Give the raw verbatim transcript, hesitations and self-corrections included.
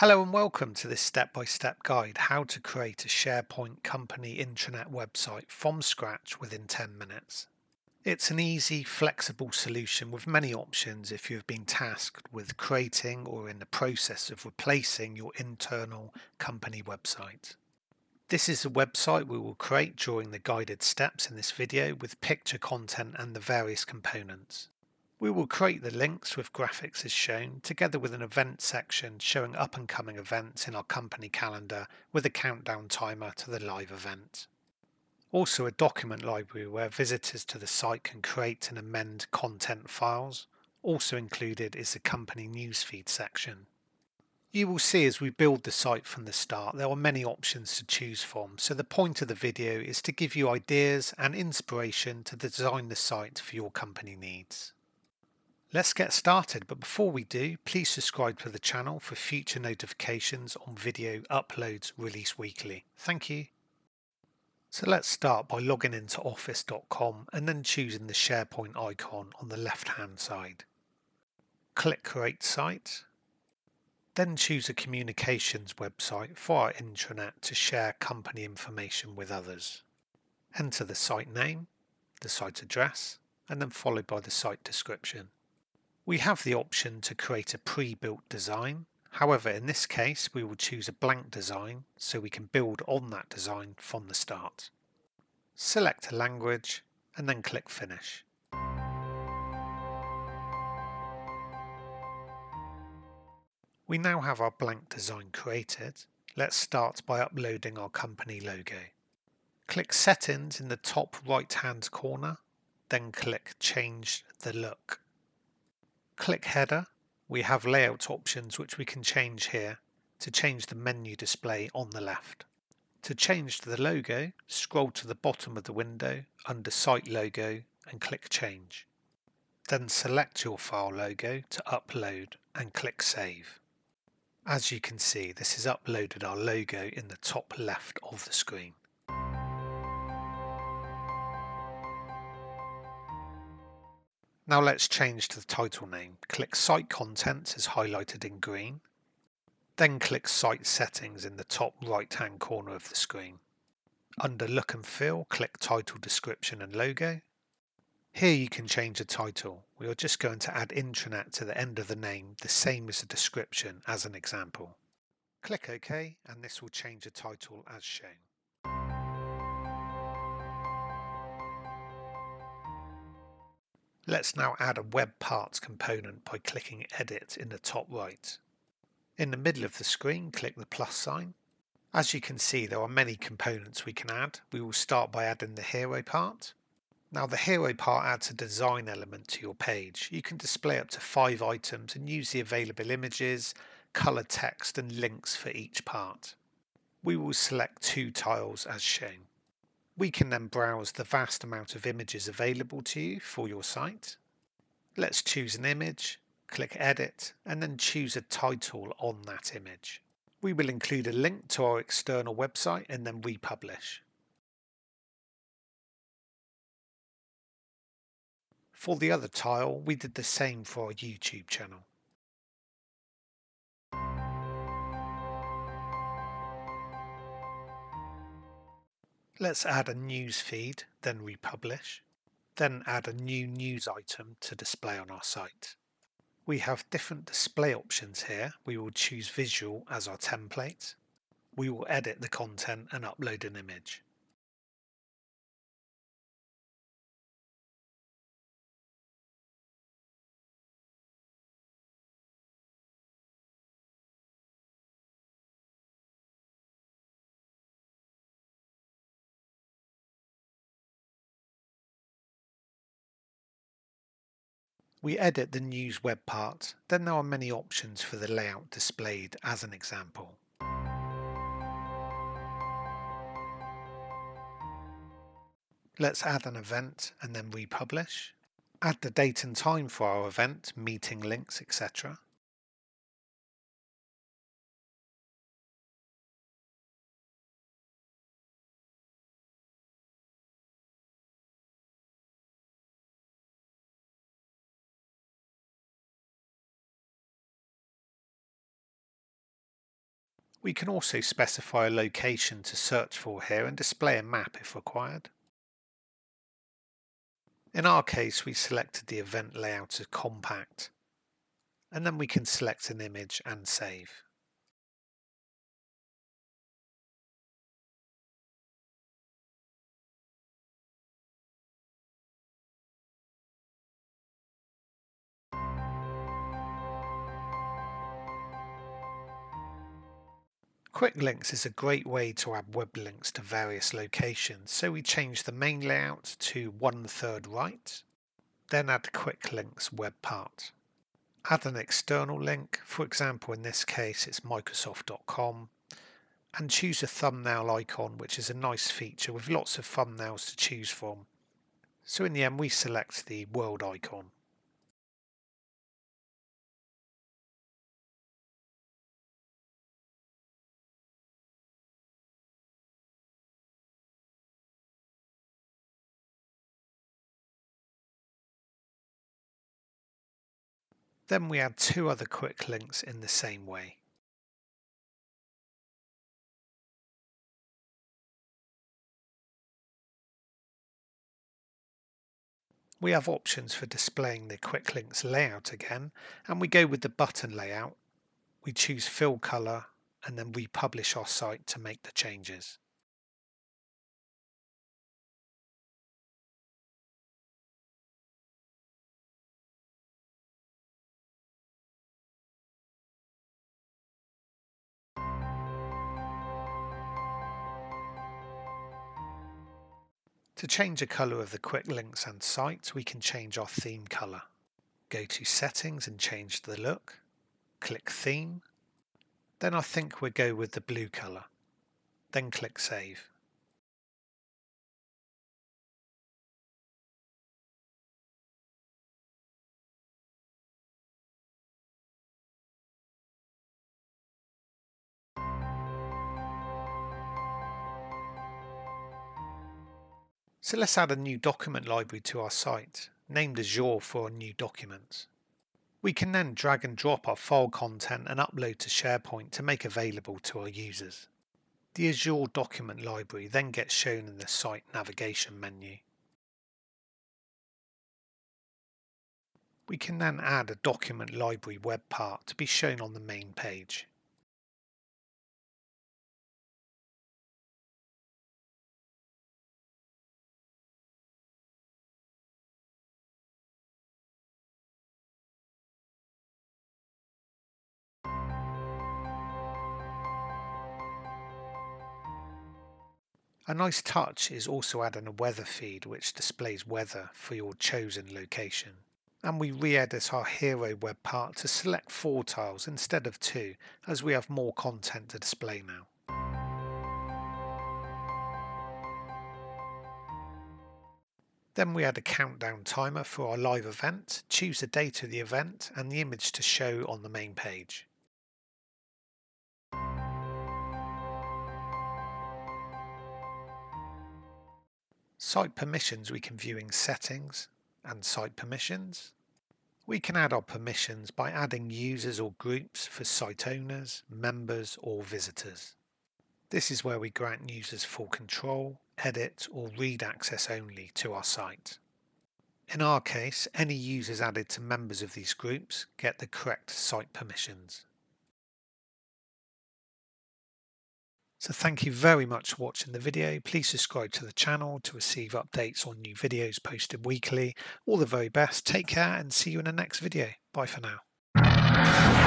Hello and welcome to this step-by-step guide, how to create a SharePoint company intranet website from scratch within ten minutes. It's an easy, flexible solution with many options if you have been tasked with creating or in the process of replacing your internal company website. This is the website we will create during the guided steps in this video with picture content and the various components. We will create the links with graphics as shown, together with an event section showing up and coming events in our company calendar with a countdown timer to the live event. Also a document library where visitors to the site can create and amend content files. Also included is the company newsfeed section. You will see as we build the site from the start, there are many options to choose from, so the point of the video is to give you ideas and inspiration to design the site for your company needs. Let's get started, but before we do, please subscribe to the channel for future notifications on video uploads released weekly. Thank you. So let's start by logging into office dot com and then choosing the SharePoint icon on the left hand side. Click Create Site. Then choose a communications website for our intranet to share company information with others. Enter the site name, the site address, and then followed by the site description. We have the option to create a pre-built design. However, in this case, we will choose a blank design so we can build on that design from the start. Select a language and then click Finish. We now have our blank design created. Let's start by uploading our company logo. Click Settings in the top right-hand corner, then click Change the Look. Click Header. We have layout options which we can change here to change the menu display on the left. To change the logo, scroll to the bottom of the window under Site Logo and click Change. Then select your file logo to upload and click Save. As you can see, this has uploaded our logo in the top left of the screen. Now let's change to the title name. Click Site Contents as highlighted in green. Then click Site Settings in the top right hand corner of the screen. Under Look and Feel, click Title, Description and Logo. Here you can change the title. We are just going to add intranet to the end of the name, the same as the description as an example. Click OK and this will change the title as shown. Let's now add a web parts component by clicking Edit in the top right. In the middle of the screen, click the plus sign. As you can see, there are many components we can add. We will start by adding the hero part. Now the hero part adds a design element to your page. You can display up to five items and use the available images, color text and links for each part. We will select two tiles as shown. We can then browse the vast amount of images available to you for your site. Let's choose an image, click Edit, and then choose a title on that image. We will include a link to our external website and then republish. For the other tile, we did the same for our YouTube channel. Let's add a news feed, then republish, then add a new news item to display on our site. We have different display options here. We will choose visual as our template. We will edit the content and upload an image. We edit the news web part, then there are many options for the layout displayed as an example. Let's add an event and then republish. Add the date and time for our event, meeting links, et cetera. We can also specify a location to search for here and display a map if required. In our case, we selected the event layout as compact, and then we can select an image and save. Quick links is a great way to add web links to various locations, so we change the main layout to one third right, then add quick links web part. Add an external link, for example in this case it's Microsoft dot com, and choose a thumbnail icon, which is a nice feature with lots of thumbnails to choose from. So in the end we select the world icon. Then we add two other quick links in the same way. We have options for displaying the quick links layout again, and we go with the button layout. We choose fill color and then republish our site to make the changes. To change the colour of the quick links and site, we can change our theme colour. Go to settings and change the look, click theme, then I think we'll go with the blue colour, then click save. So let's add a new document library to our site, named Azure for a new document. We can then drag and drop our file content and upload to SharePoint to make available to our users. The Azure document library then gets shown in the site navigation menu. We can then add a document library web part to be shown on the main page. A nice touch is also adding a weather feed which displays weather for your chosen location. And we re-edit our hero web part to select four tiles instead of two, as we have more content to display now. Then we add a countdown timer for our live event, choose the date of the event and the image to show on the main page. Site permissions we can view in settings and site permissions. We can add our permissions by adding users or groups for site owners, members or visitors. This is where we grant users full control, edit or read access only to our site. In our case, any users added to members of these groups get the correct site permissions. So thank you very much for watching the video. Please subscribe to the channel to receive updates on new videos posted weekly. All the very best, take care and see you in the next video. Bye for now.